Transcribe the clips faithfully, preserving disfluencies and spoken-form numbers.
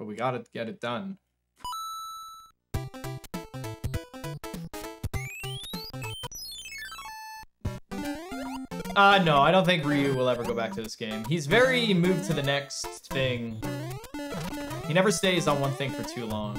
but we gotta get it done. Uh, no, I don't think Ryu will ever go back to this game. He's very moved to the next thing. He never stays on one thing for too long.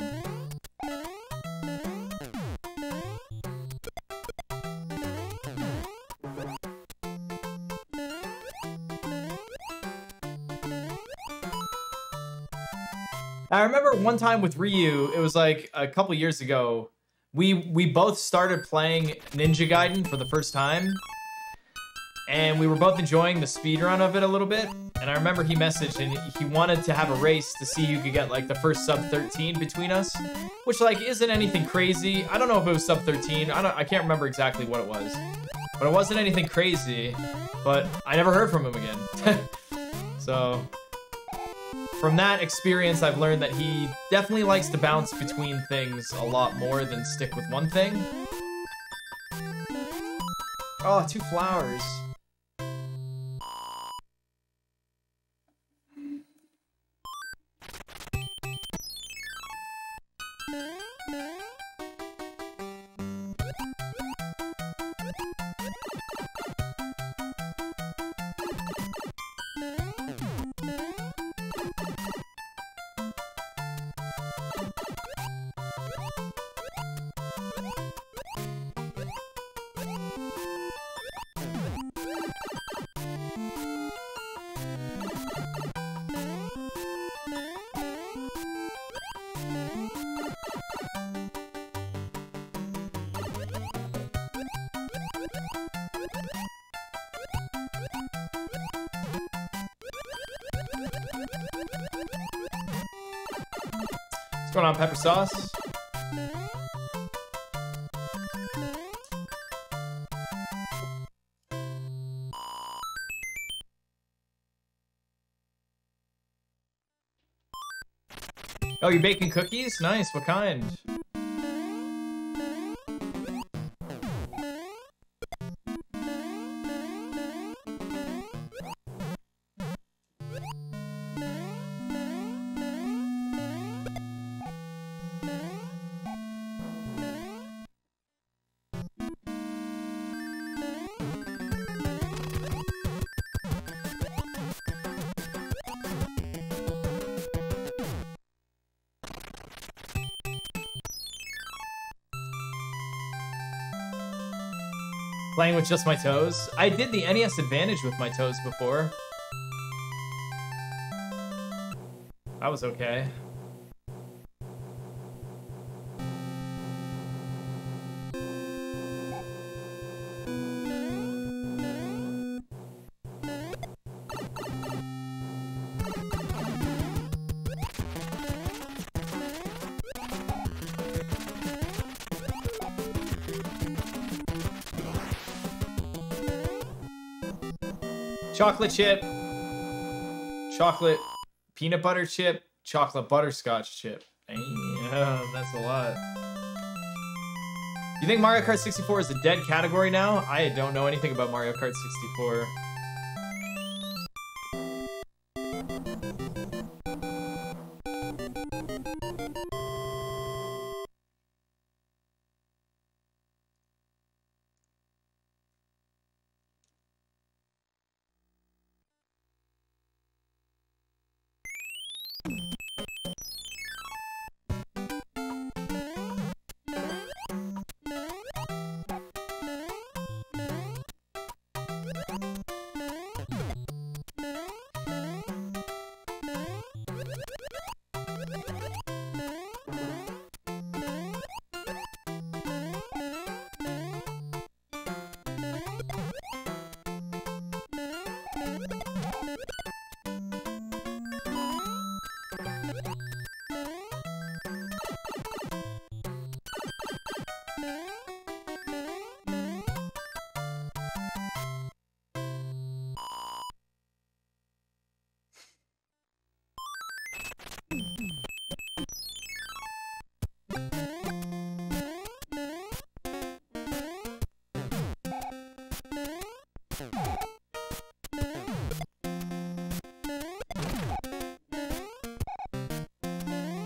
I remember one time with Ryu, it was like a couple years ago, we, we both started playing Ninja Gaiden for the first time. And we were both enjoying the speedrun of it a little bit. And I remember he messaged and he wanted to have a race to see who could get like the first sub thirteen between us, which like isn't anything crazy. I don't know if it was sub thirteen. I don't, I can't remember exactly what it was, but it wasn't anything crazy, but I never heard from him again. So from that experience, I've learned that he definitely likes to bounce between things a lot more than stick with one thing. Oh, two flowers. What's going on, Pepper Sauce? Oh, you're baking cookies? Nice, what kind? Playing with just my toes. I did the N E S Advantage with my toes before. That was okay. Chocolate chip, chocolate peanut butter chip, chocolate butterscotch chip. Damn, that's a lot. You think Mario Kart sixty-four is a dead category now? I don't know anything about Mario Kart sixty-four.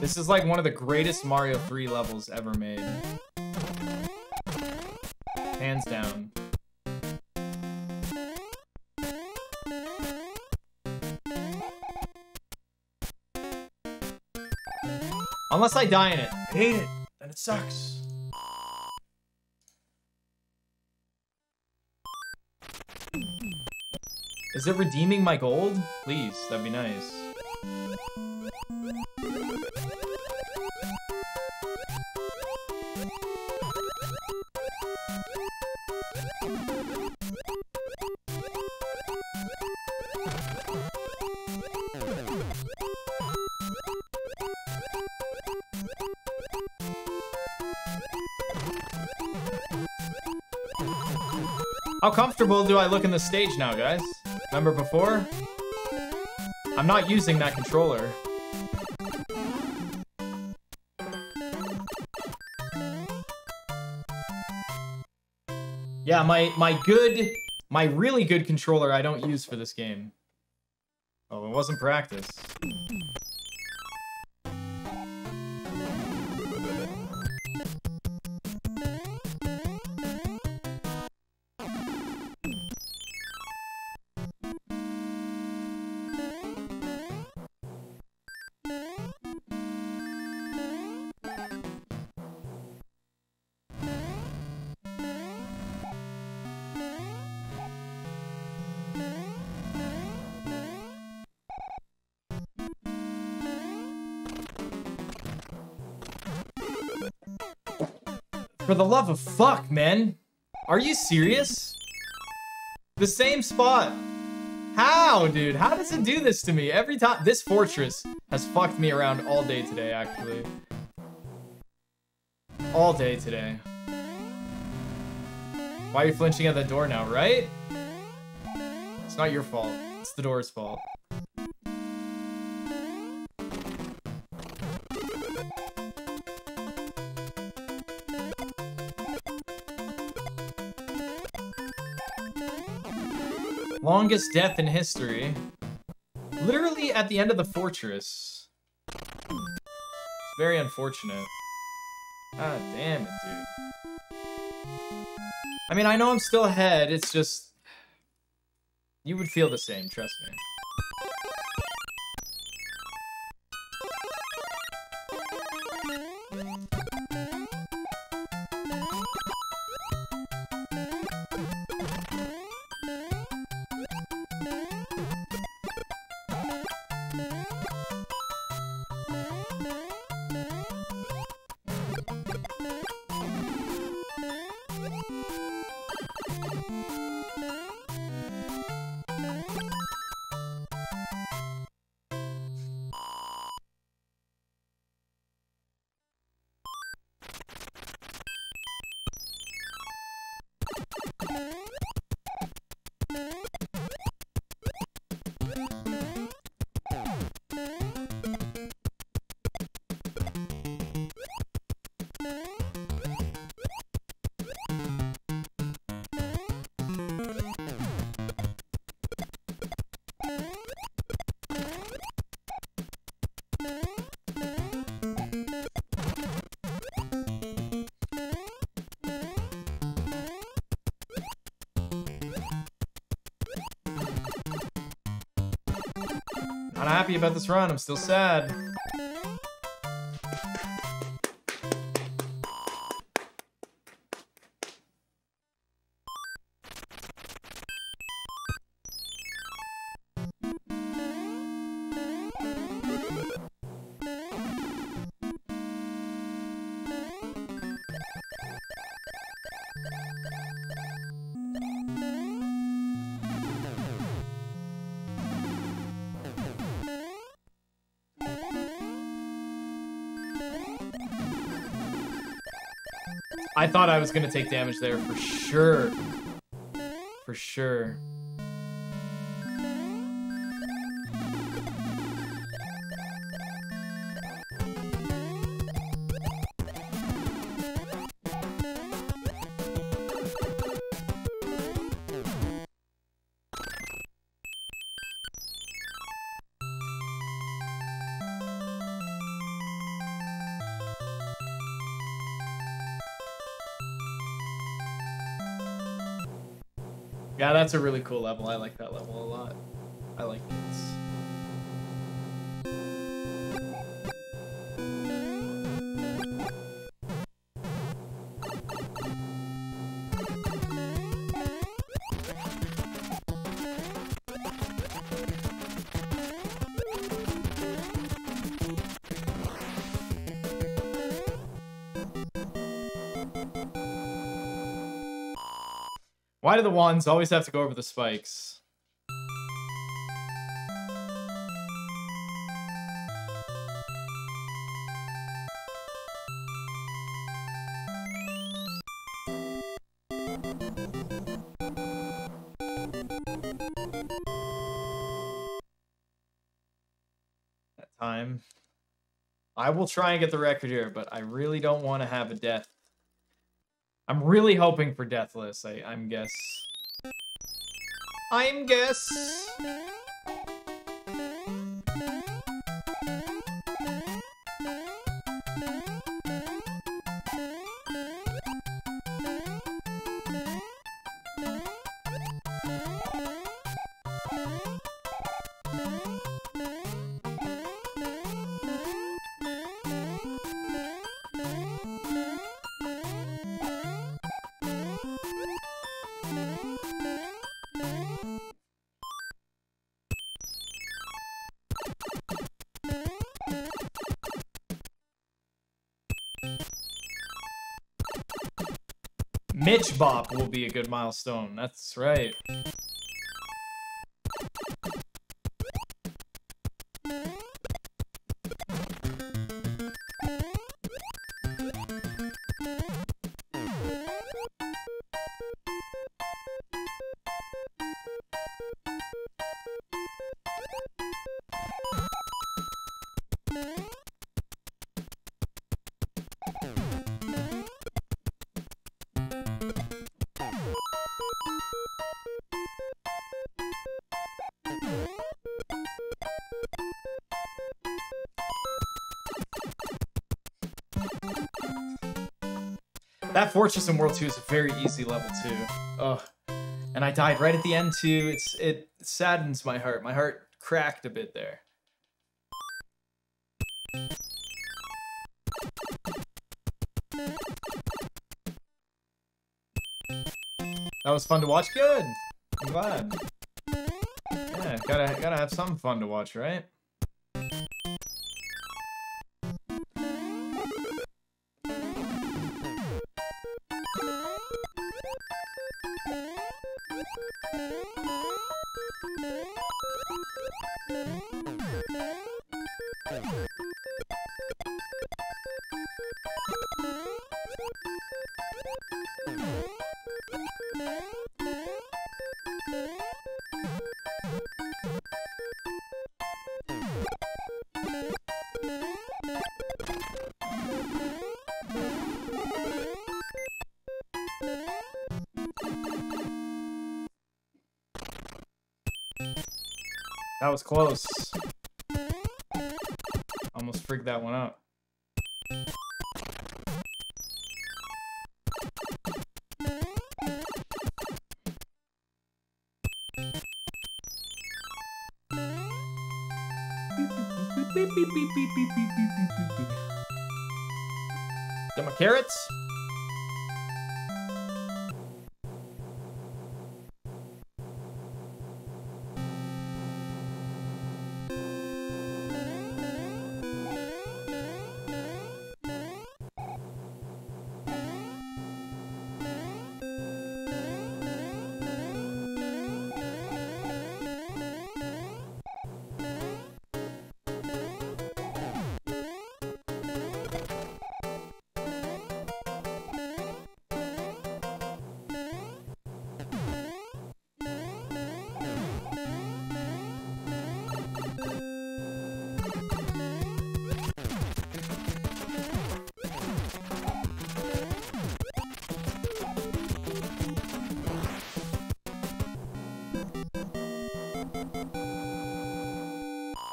This is like one of the greatest Mario three levels ever made. Hands down. Unless I die in it. I hate it, and it sucks. Is it redeeming my gold? Please, that'd be nice. How comfortable do I look in the stage now, guys? Remember before? I'm not using that controller. Yeah, my my good, my really good controller I don't use for this game. Oh, it wasn't practice. For the love of fuck, man. Are you serious? The same spot. How, dude? How does it do this to me every time? This fortress has fucked me around all day today, actually. All day today. Why are you flinching at the door now, right? It's not your fault. It's the door's fault. Longest death in history. Literally at the end of the fortress. It's very unfortunate. Ah, damn it, dude. I mean, I know I'm still ahead, it's just... You would feel the same, trust me. Not happy about this run, I'm still sad. I thought I was gonna take damage there for sure. For sure. Yeah, that's a really cool level. I like that level a lot. I like this. Why do the wands always have to go over the spikes? That time. I will try and get the record here, but I really don't want to have a death. I'm really hoping for Deathless, I, I'm guess. I'm guess! Mitch Bop will be a good milestone. That's right. That fortress in World two is a very easy level too. Oh, and I died right at the end too. It's it saddens my heart. My heart cracked a bit there. That was fun to watch. Good. I'm glad. Yeah, gotta gotta have some fun to watch, right? That was close. Almost freaked that one out. Got my carrots?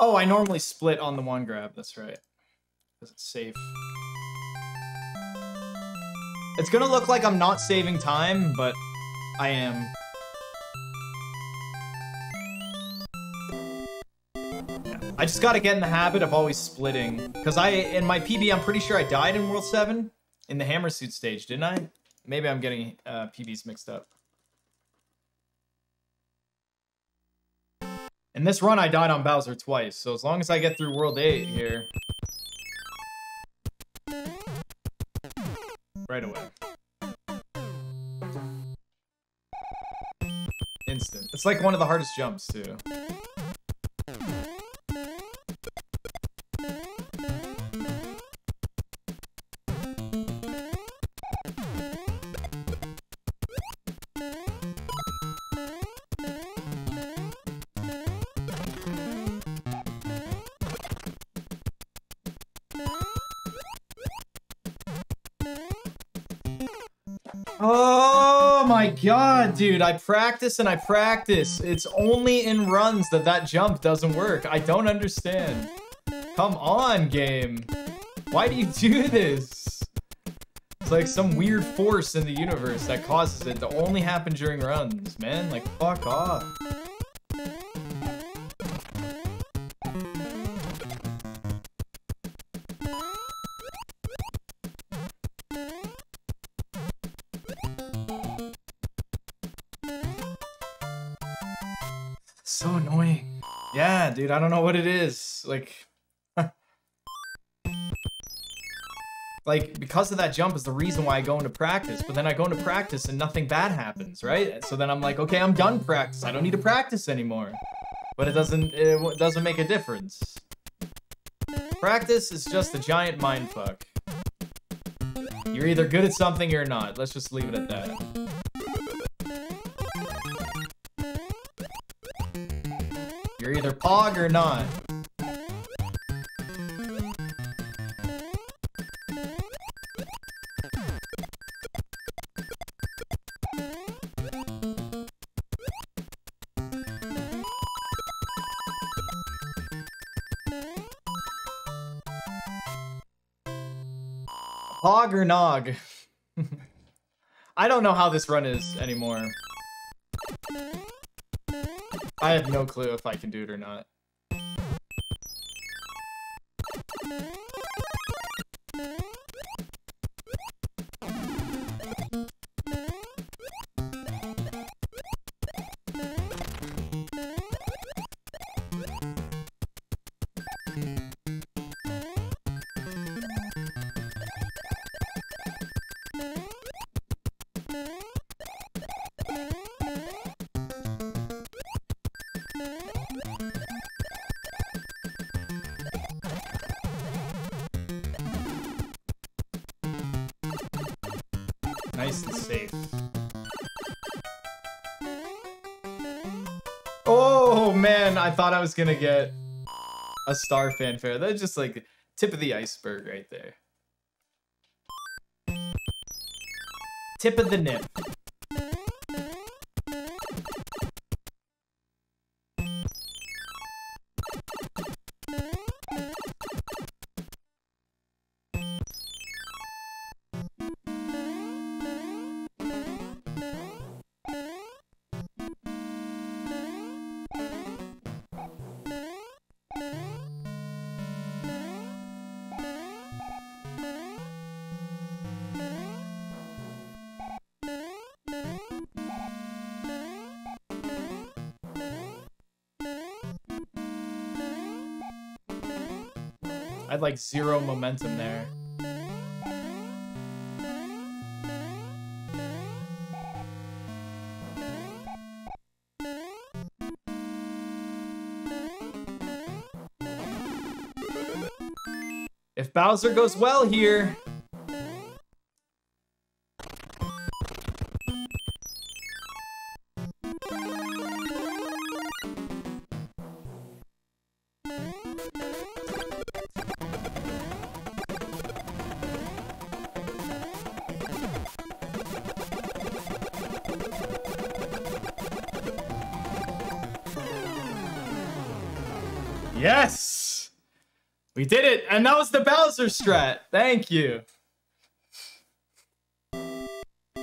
Oh, I normally split on the one grab, that's right. Because it's safe. It's gonna look like I'm not saving time, but I am. I just gotta get in the habit of always splitting. Because I, in my P B, I'm pretty sure I died in World seven in the Hammer Suit stage, didn't I? Maybe I'm getting uh, P Bs mixed up. In this run, I died on Bowser twice, so as long as I get through World eight here... Right away. Instant. It's like one of the hardest jumps, too. God, dude, I practice and I practice. It's only in runs that that jump doesn't work. I don't understand. Come on, game. Why do you do this? It's like some weird force in the universe that causes it to only happen during runs, man. Like, fuck off. Dude, I don't know what it is. Like, like because of that jump is the reason why I go into practice. But then I go into practice and nothing bad happens, right? So then I'm like, okay, I'm done practice. I don't need to practice anymore. But it doesn't, it doesn't make a difference. Practice is just a giant mindfuck. You're either good at something or you're not. Let's just leave it at that. You're either pog or not. Pog or nog. I don't know how this run is anymore. I have no clue if I can do it or not. I thought I was gonna get a star fanfare. That's just like tip of the iceberg right there. Tip of the nip. I had like zero momentum there. If Bowser goes well here. Yes! We did it! And that was the Bowser strat! Thank you!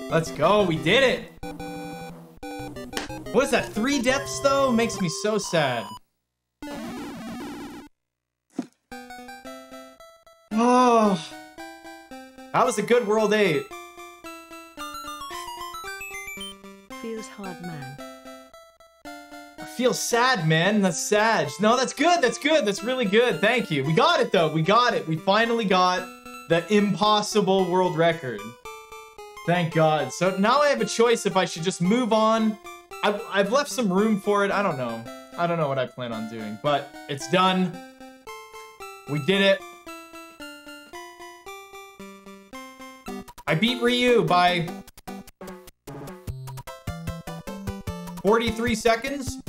Let's go, we did it! What is that, three deaths though? Makes me so sad. Oh, that was a good World eight. Feels hard, man. I feel sad, man. That's sad. No, that's good. That's good. That's really good. Thank you. We got it, though. We got it. We finally got the impossible world record. Thank God. So now I have a choice if I should just move on. I've, I've left some room for it. I don't know. I don't know what I plan on doing, but it's done. We did it. I beat Ryu by forty-three seconds.